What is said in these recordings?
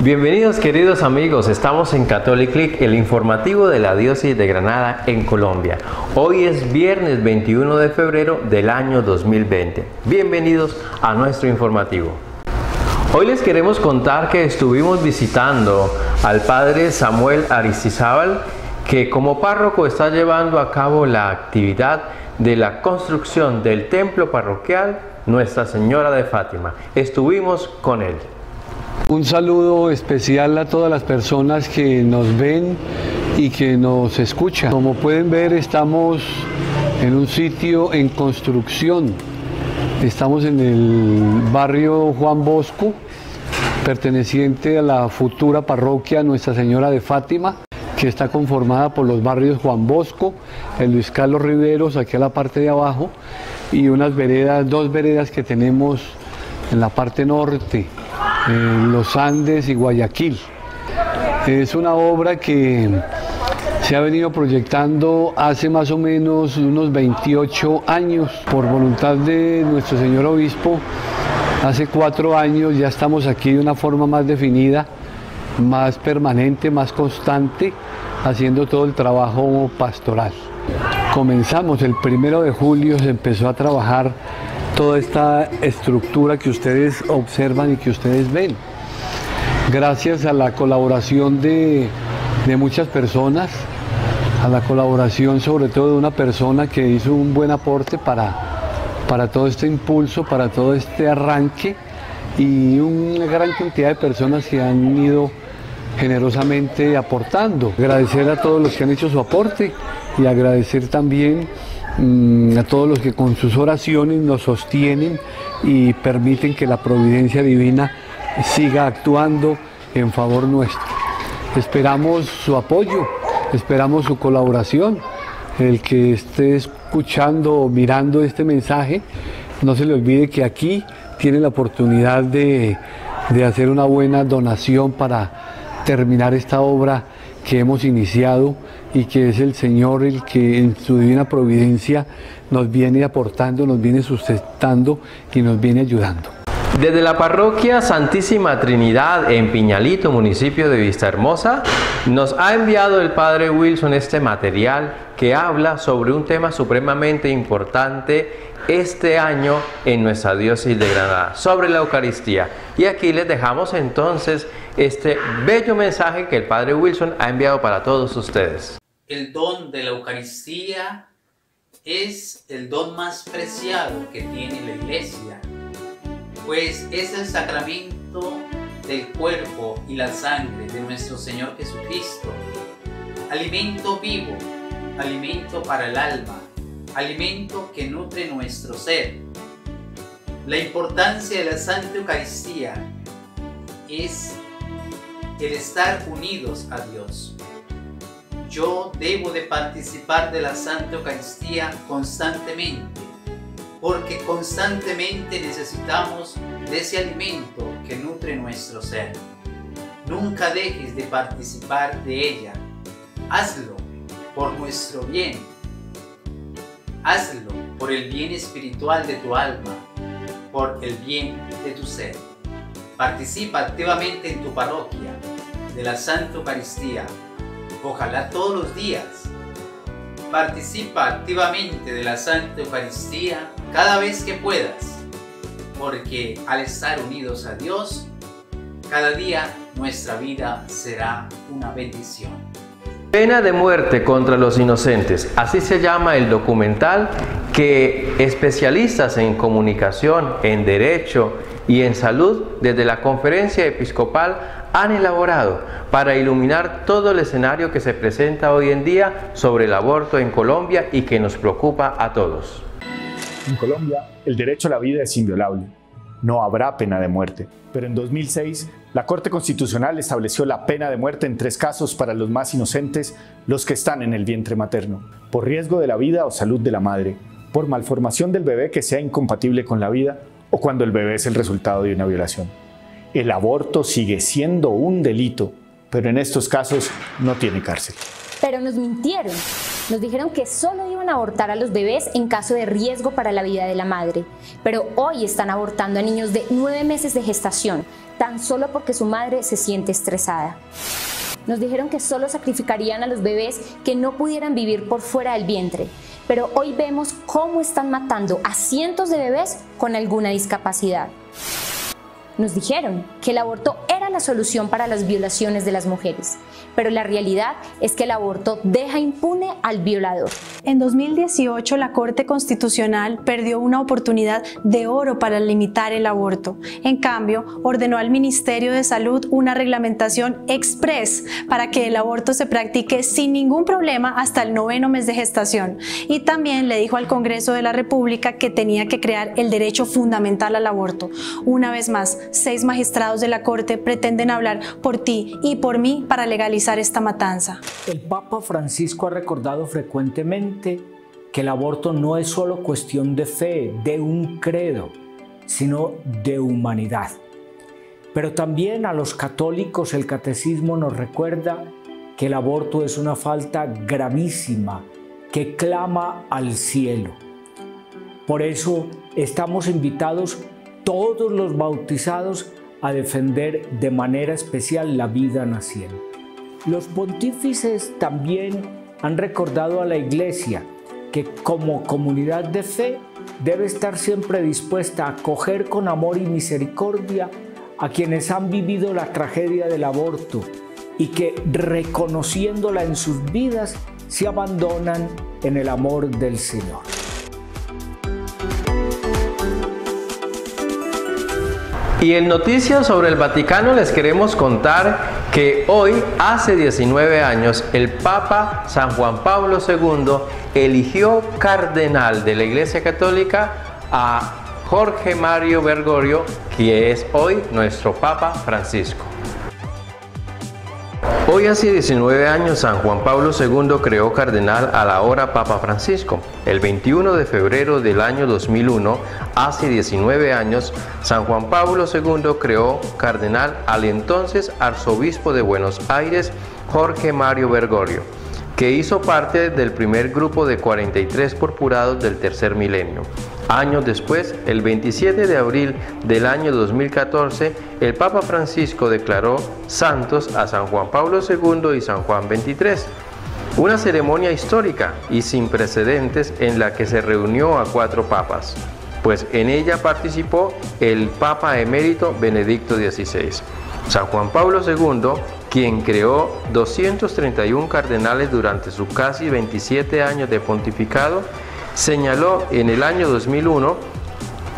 Bienvenidos queridos amigos, estamos en Catholic Click, el informativo de la Diócesis de Granada en Colombia. Hoy es viernes 21 de febrero del año 2020. Bienvenidos a nuestro informativo. Hoy les queremos contar que estuvimos visitando al padre Samuel Aristizábal, que como párroco está llevando a cabo la actividad de la construcción del templo parroquial Nuestra Señora de Fátima. Estuvimos con él. Un saludo especial a todas las personas que nos ven y que nos escuchan. Como pueden ver, estamos en un sitio en construcción. Estamos en el barrio Juan Bosco, perteneciente a la futura parroquia Nuestra Señora de Fátima, que está conformada por los barrios Juan Bosco, el Luis Carlos Riveros, aquí a la parte de abajo, y unas veredas, dos veredas que tenemos en la parte norte. Los Andes y Guayaquil. Es una obra que se ha venido proyectando hace más o menos unos 28 años por voluntad de nuestro señor obispo. Hace 4 años ya estamos aquí de una forma más definida, más permanente, más constante, haciendo todo el trabajo pastoral. Comenzamos el 1 de julio, se empezó a trabajar toda esta estructura que ustedes observan y que ustedes ven. Gracias a la colaboración de muchas personas, a la colaboración sobre todo de una persona que hizo un buen aporte para todo este impulso, para todo este arranque, y una gran cantidad de personas que han ido generosamente aportando. Agradecer a todos los que han hecho su aporte y agradecer también a todos los que con sus oraciones nos sostienen y permiten que la providencia divina siga actuando en favor nuestro. Esperamos su apoyo, esperamos su colaboración. El que esté escuchando o mirando este mensaje, no se le olvide que aquí tiene la oportunidad de hacer una buena donación para terminar esta obra que hemos iniciado y que es el Señor el que en su divina providencia nos viene aportando, nos viene sustentando y nos viene ayudando. Desde la parroquia Santísima Trinidad en Piñalito, municipio de Vista Hermosa, nos ha enviado el padre Wilson este material que habla sobre un tema supremamente importante este año en nuestra diócesis de Granada, sobre la Eucaristía. Y aquí les dejamos entonces este bello mensaje que el padre Wilson ha enviado para todos ustedes. El don de la Eucaristía es el don más preciado que tiene la Iglesia, pues es el sacramento del cuerpo y la sangre de nuestro Señor Jesucristo, alimento vivo, alimento para el alma, alimento que nutre nuestro ser. La importancia de la Santa Eucaristía es el estar unidos a Dios. Yo debo de participar de la Santa Eucaristía constantemente, porque constantemente necesitamos de ese alimento que nutre nuestro ser. Nunca dejes de participar de ella. Hazlo por nuestro bien. Hazlo por el bien espiritual de tu alma, por el bien de tu ser. Participa activamente en tu parroquia de la Santa Eucaristía, ojalá todos los días. Participa activamente de la Santa Eucaristía cada vez que puedas, porque al estar unidos a Dios, cada día nuestra vida será una bendición. Pena de muerte contra los inocentes, así se llama el documental que especialistas en comunicación, en derecho y en salud desde la Conferencia Episcopal han elaborado para iluminar todo el escenario que se presenta hoy en día sobre el aborto en Colombia y que nos preocupa a todos. En Colombia, el derecho a la vida es inviolable. No habrá pena de muerte. Pero en 2006, la Corte Constitucional estableció la pena de muerte en 3 casos para los más inocentes, los que están en el vientre materno, por riesgo de la vida o salud de la madre, por malformación del bebé que sea incompatible con la vida o cuando el bebé es el resultado de una violación. El aborto sigue siendo un delito, pero en estos casos no tiene cárcel. Pero nos mintieron. Nos dijeron que solo iban a abortar a los bebés en caso de riesgo para la vida de la madre, pero hoy están abortando a niños de 9 meses de gestación, tan solo porque su madre se siente estresada. Nos dijeron que solo sacrificarían a los bebés que no pudieran vivir por fuera del vientre, pero hoy vemos cómo están matando a cientos de bebés con alguna discapacidad. Nos dijeron que el aborto era la solución para las violaciones de las mujeres, pero la realidad es que el aborto deja impune al violador. En 2018, la Corte Constitucional perdió una oportunidad de oro para limitar el aborto. En cambio, ordenó al Ministerio de Salud una reglamentación express para que el aborto se practique sin ningún problema hasta el 9º mes de gestación. Y también le dijo al Congreso de la República que tenía que crear el derecho fundamental al aborto. Una vez más, 6 magistrados de la Corte pretenden hablar por ti y por mí para legalizar esta matanza. El Papa Francisco ha recordado frecuentemente que el aborto no es solo cuestión de fe, de un credo, sino de humanidad. Pero también a los católicos el catecismo nos recuerda que el aborto es una falta gravísima que clama al cielo. Por eso estamos invitados todos los bautizados a defender de manera especial la vida naciente. Los pontífices también han recordado a la Iglesia que como comunidad de fe debe estar siempre dispuesta a acoger con amor y misericordia a quienes han vivido la tragedia del aborto y que, reconociéndola en sus vidas, se abandonan en el amor del Señor. Y en noticias sobre el Vaticano les queremos contar que hoy, hace 19 años, el Papa San Juan Pablo II eligió cardenal de la Iglesia Católica a Jorge Mario Bergoglio, que es hoy nuestro Papa Francisco. Hoy hace 19 años San Juan Pablo II creó cardenal a la hora Papa Francisco. El 21 de febrero del año 2001, hace 19 años, San Juan Pablo II creó cardenal al entonces arzobispo de Buenos Aires, Jorge Mario Bergoglio, que hizo parte del primer grupo de 43 purpurados del tercer milenio. Años después, el 27 de abril del año 2014, el Papa Francisco declaró santos a San Juan Pablo II y San Juan XXIII. Una ceremonia histórica y sin precedentes en la que se reunió a 4 papas, pues en ella participó el Papa emérito Benedicto XVI. San Juan Pablo II, quien creó 231 cardenales durante sus casi 27 años de pontificado, señaló en el año 2001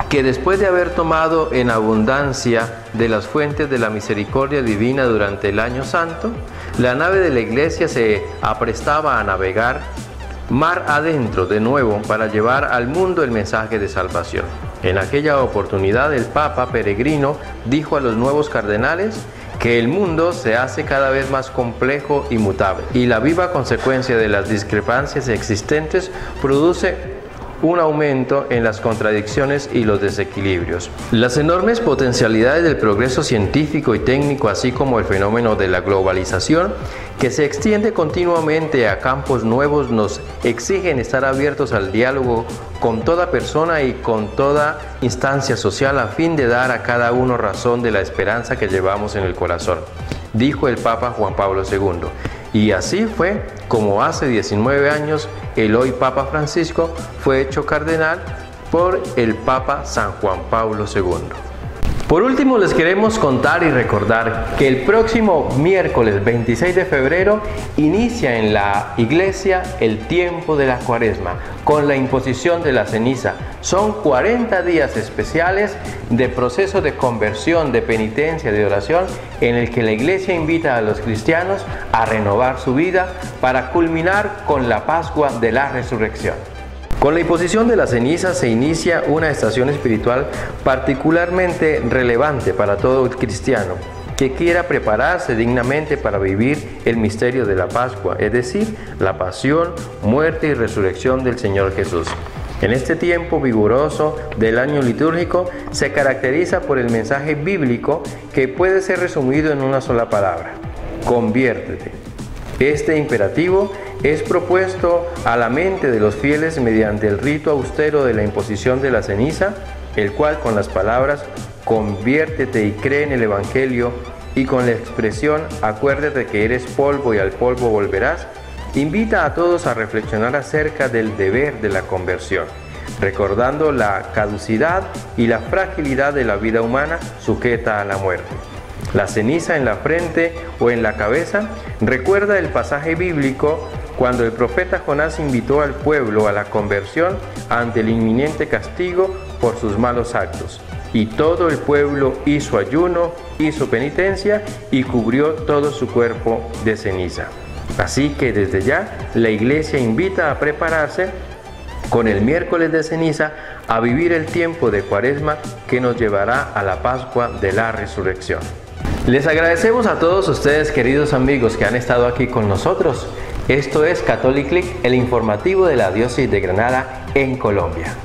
que después de haber tomado en abundancia de las fuentes de la misericordia divina durante el año santo, la nave de la Iglesia se aprestaba a navegar mar adentro de nuevo para llevar al mundo el mensaje de salvación. En aquella oportunidad el Papa peregrino dijo a los nuevos cardenales que el mundo se hace cada vez más complejo y mutable, y la viva consecuencia de las discrepancias existentes produce un aumento en las contradicciones y los desequilibrios. Las enormes potencialidades del progreso científico y técnico, así como el fenómeno de la globalización, que se extiende continuamente a campos nuevos, nos exigen estar abiertos al diálogo con toda persona y con toda instancia social a fin de dar a cada uno razón de la esperanza que llevamos en el corazón, dijo el Papa Juan Pablo II. Y así fue como hace 19 años el hoy Papa Francisco fue hecho cardenal por el Papa San Juan Pablo II. Por último, les queremos contar y recordar que el próximo miércoles 26 de febrero inicia en la Iglesia el tiempo de la Cuaresma con la imposición de la ceniza. Son 40 días especiales de proceso de conversión, de penitencia, de oración, en el que la Iglesia invita a los cristianos a renovar su vida para culminar con la Pascua de la Resurrección. Con la imposición de la ceniza se inicia una estación espiritual particularmente relevante para todo cristiano que quiera prepararse dignamente para vivir el misterio de la Pascua, es decir, la pasión, muerte y resurrección del Señor Jesús. En este tiempo vigoroso del año litúrgico se caracteriza por el mensaje bíblico que puede ser resumido en una sola palabra: conviértete. Este imperativo es propuesto a la mente de los fieles mediante el rito austero de la imposición de la ceniza, el cual con las palabras «Conviértete y cree en el Evangelio» y con la expresión «Acuérdate que eres polvo y al polvo volverás», invita a todos a reflexionar acerca del deber de la conversión, recordando la caducidad y la fragilidad de la vida humana sujeta a la muerte. La ceniza en la frente o en la cabeza recuerda el pasaje bíblico cuando el profeta Jonás invitó al pueblo a la conversión ante el inminente castigo por sus malos actos. Y todo el pueblo hizo ayuno, hizo penitencia y cubrió todo su cuerpo de ceniza. Así que desde ya la Iglesia invita a prepararse con el miércoles de ceniza a vivir el tiempo de Cuaresma que nos llevará a la Pascua de la Resurrección. Les agradecemos a todos ustedes, queridos amigos, que han estado aquí con nosotros. Esto es Catholic Click, el informativo de la Diócesis de Granada en Colombia.